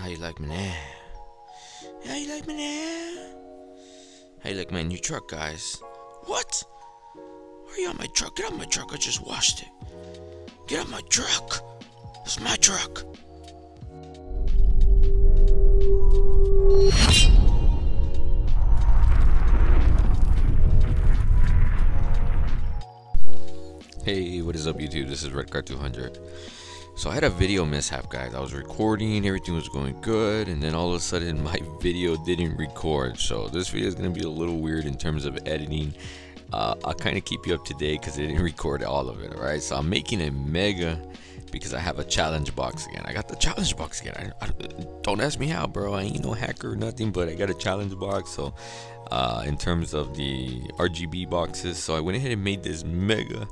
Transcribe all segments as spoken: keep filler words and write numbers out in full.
How you like me now? How you like me now? How you like my new truck, guys? What? Are you on my truck? Get out my truck, I just washed it. Get out my truck! It's my truck! Hey, what is up YouTube? This is Redcar two hundred. So I had a video mishap, guys. I was recording, everything was going good, and then all of a sudden my video didn't record. So this video is going to be a little weird in terms of editing. Uh, I'll kind of keep you up to date because I didn't record all of it, alright? So I'm making a mega because I have a challenge box again. I got the challenge box again. I, I, don't ask me how, bro. I ain't no hacker or nothing, but I got a challenge box. So uh, in terms of the R G B boxes, so I went ahead and made this mega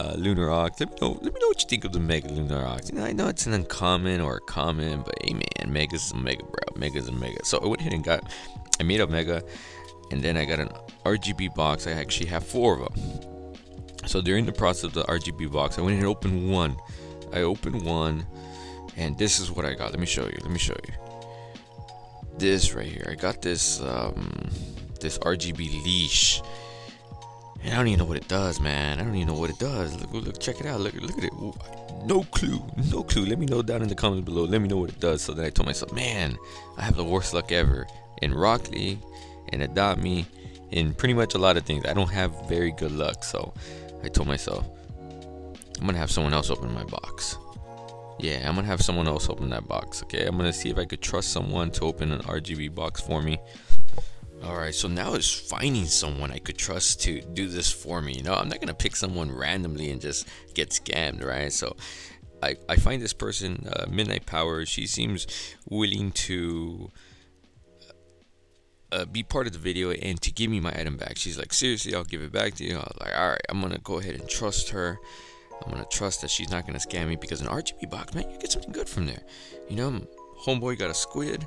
Uh, lunar ox. Let me know. Let me know what you think of the mega lunar ox. You know, I know it's an uncommon or a common, but hey man, mega's a mega, bro. Mega's a mega. So I went ahead and got. I made a mega, and then I got an R G B box. I actually have four of them. So during the process of the R G B box, I went ahead and opened one. I opened one, and this is what I got. Let me show you. Let me show you. This right here. I got this um, this R G B leash. And I don't even know what it does, man. I don't even know what it does. Look, look, check it out. Look, look at it. No clue. No clue. Let me know down in the comments below. Let me know what it does. So then I told myself, man, I have the worst luck ever in Rock League and Adopt Me and pretty much a lot of things. I don't have very good luck. So I told myself, I'm gonna have someone else open my box. Yeah, I'm gonna have someone else open that box. Okay, I'm gonna see if I could trust someone to open an R G B box for me. Alright, so now it's finding someone I could trust to do this for me. You know, I'm not going to pick someone randomly and just get scammed, right? So I, I find this person, uh, Midnight Power. She seems willing to uh, be part of the video and to give me my item back. She's like, seriously, I'll give it back to you. I was like, alright, I'm going to go ahead and trust her. I'm going to trust that she's not going to scam me because an R G B box, man, you get something good from there. You know, homeboy got a squid.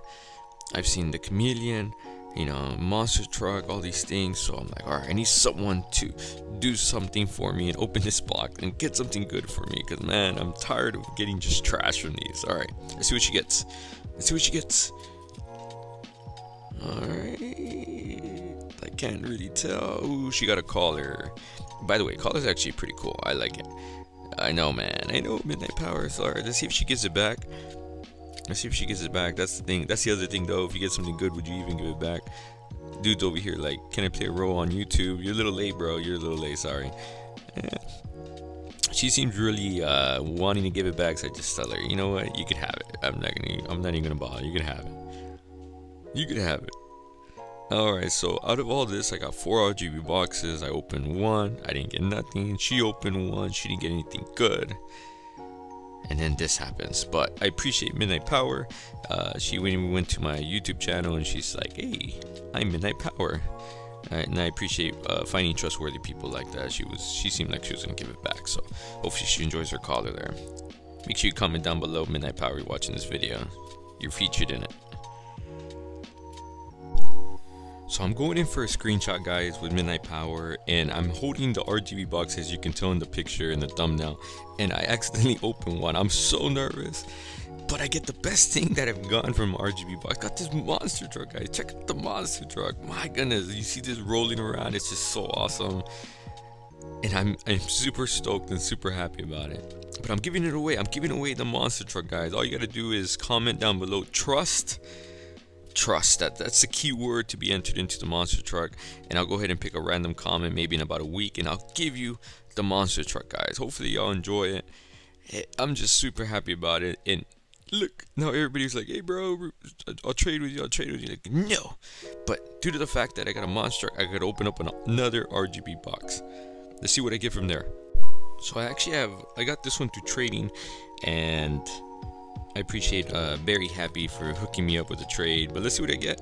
I've seen the chameleon. You know, monster truck, all these things. So I'm like, all right, I need someone to do something for me and open this box and get something good for me, because man, I'm tired of getting just trash from these. All right, let's see what she gets. Let's see what she gets. All right, I can't really tell. Ooh, she got a collar. By the way, collar's actually pretty cool. I like it. I know, man. I know, Midnight Power. So all right, let's see if she gives it back. Let's see if she gives it back. That's the thing. That's the other thing, though. If you get something good, would you even give it back? Dude's over here like, can I play a role on YouTube? You're a little late, bro. You're a little late. Sorry. She seems really uh, wanting to give it back, so I just tell her, you know what? You could have it. I'm not gonna. I'm not even gonna bother. You can have it. You could have it. All right. So out of all this, I got four R G B boxes. I opened one. I didn't get nothing. She opened one. She didn't get anything good. And then this happens. But I appreciate Midnight Power. Uh, she when we went to my YouTube channel and she's like, hey, I'm Midnight Power. All right, and I appreciate uh, finding trustworthy people like that. She was she seemed like she was gonna give it back. So hopefully she enjoys her collar there. Make sure you comment down below, Midnight Power, you're watching this video. You're featured in it. So I'm going in for a screenshot, guys, with Midnight Power, and I'm holding the R G B box, as you can tell in the picture in the thumbnail, and I accidentally opened one. I'm so nervous, but I get the best thing that I've gotten from R G B box. I got this monster truck, guys. Check out the monster truck. My goodness, you see this rolling around. It's just so awesome, and I'm, I'm super stoked and super happy about it. But I'm giving it away. I'm giving away the monster truck, guys. All you gotta do is comment down below, trust. Trust that that's the key word to be entered into the monster truck, and I'll go ahead and pick a random comment maybe in about a week, and I'll give you the monster truck, guys. Hopefully y'all enjoy it. I'm just super happy about it. And look, now everybody's like, hey bro, I'll trade with you, I'll trade with you. Like, no, but due to the fact that I got a monster, I could open up another R G B box. Let's see what I get from there. So I actually have I got this one through trading, and I appreciate uh, Barry Happy for hooking me up with a trade, but let's see what I get.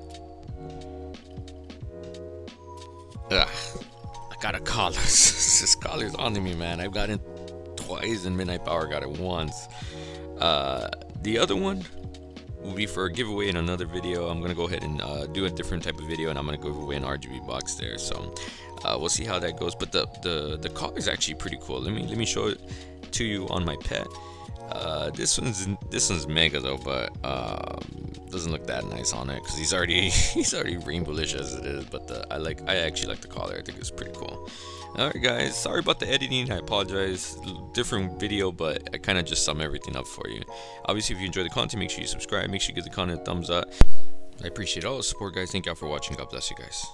Ugh, I got a collar. This collar's on to me, man. I've got it twice, and Midnight Power got it once. Uh, the other one will be for a giveaway in another video. I'm gonna go ahead and uh, do a different type of video, and I'm gonna give away an R G B box there. So uh, we'll see how that goes. But the the the collar is actually pretty cool. Let me let me show it to you on my pet. Uh, this one's this one's mega though, but um, doesn't look that nice on it because he's already he's already rainbowish as it is. But the, I like I actually like the collar. I think it's pretty cool. All right, guys. Sorry about the editing. I apologize. Different video, but I kind of just sum everything up for you. Obviously, if you enjoy the content, make sure you subscribe. Make sure you give the content a thumbs up. I appreciate all the support, guys. Thank y'all for watching. God bless you guys.